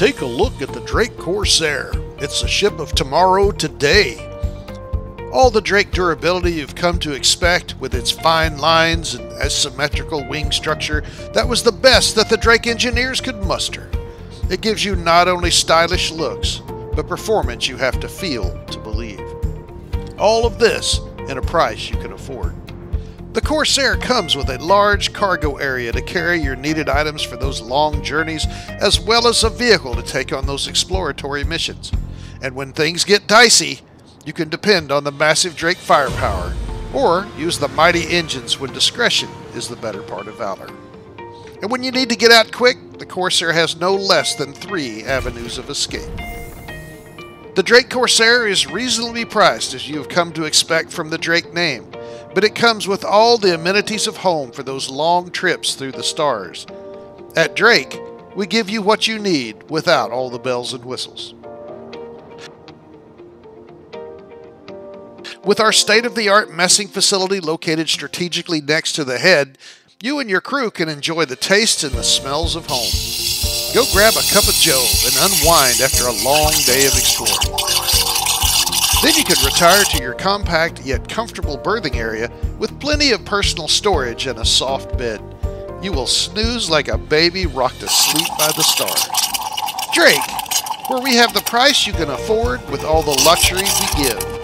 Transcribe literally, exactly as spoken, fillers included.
take a look at the Drake Corsair. It's the ship of tomorrow today. All the Drake durability you've come to expect with its fine lines and asymmetrical wing structure, that was the best that the Drake engineers could muster. It gives you not only stylish looks, but performance you have to feel to believe. All of this in a price you can afford. The Corsair comes with a large cargo area to carry your needed items for those long journeys, as well as a vehicle to take on those exploratory missions. And when things get dicey, you can depend on the massive Drake firepower, or use the mighty engines when discretion is the better part of valor. And when you need to get out quick, the Corsair has no less than three avenues of escape. The Drake Corsair is reasonably priced, as you have come to expect from the Drake name, but it comes with all the amenities of home for those long trips through the stars. At Drake, we give you what you need without all the bells and whistles. With our state-of-the-art messing facility located strategically next to the head, you and your crew can enjoy the tastes and the smells of home. Go grab a cup of joe and unwind after a long day of exploring. Then you can retire to your compact yet comfortable berthing area with plenty of personal storage and a soft bed. You will snooze like a baby rocked to sleep by the stars. Drake, where we have the price you can afford with all the luxury we give.